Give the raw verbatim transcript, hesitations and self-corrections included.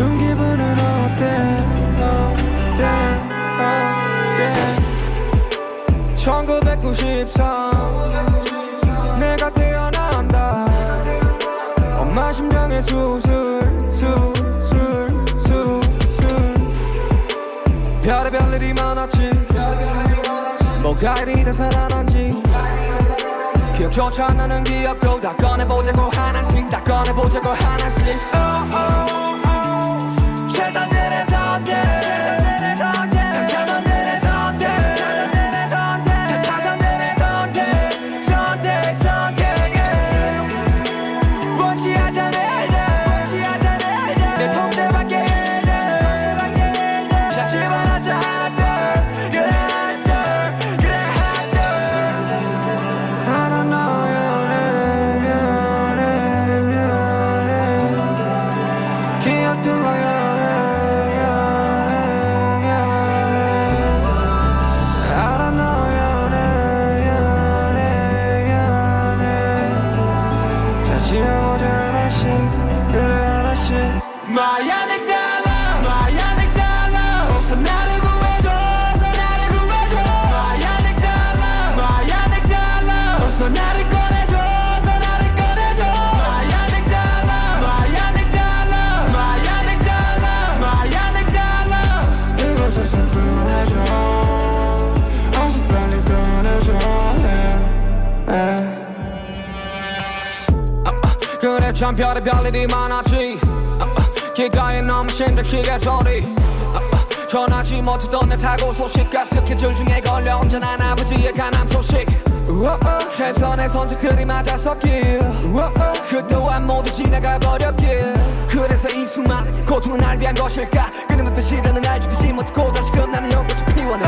중기분은 어때 어때 어때 천구백구십삼 내가 태어난다 엄마 심장에 수술 수술 수술 별의별 일이 많았지 뭐가 이리 다 살아난지 기억조차 안 나는 기억도 다 꺼내보자고 하나씩 다 꺼내보자고 하나씩 oh, oh, oh. 최선들의 선택 최선들의 선택 최선들의 선택 최선들의 선택 선택 선택 원치 않잖아 내 통제밖에 자신만 하자 Miami dollar, Miami dollar, 어서 나를 구해줘, 어서 나를 구해줘. Miami dollar, Miami dollar, 어서 나를 꺼내줘, 어서 나를 꺼내줘. Miami dollar, Miami dollar, Miami dollar, Miami dollar. 이곳에서 구해줘, 어서 빨리 꺼내줘. 그래 참 별의별 일이 많았지. 기가에 넘은 심장시계 소리 전하지 못했던 내 사고 소식 가스케줄 중에 걸려 혼자난 아버지의 가난 소식 최선의 선택들이 맞아섰길 그 또한 모두 지나가 버렸길 그래서 이 수많은 고통은 날 위한 것일까 끊임없이 시련은 날 죽이지 못했고 다시 끝나는 연꽃을 피워내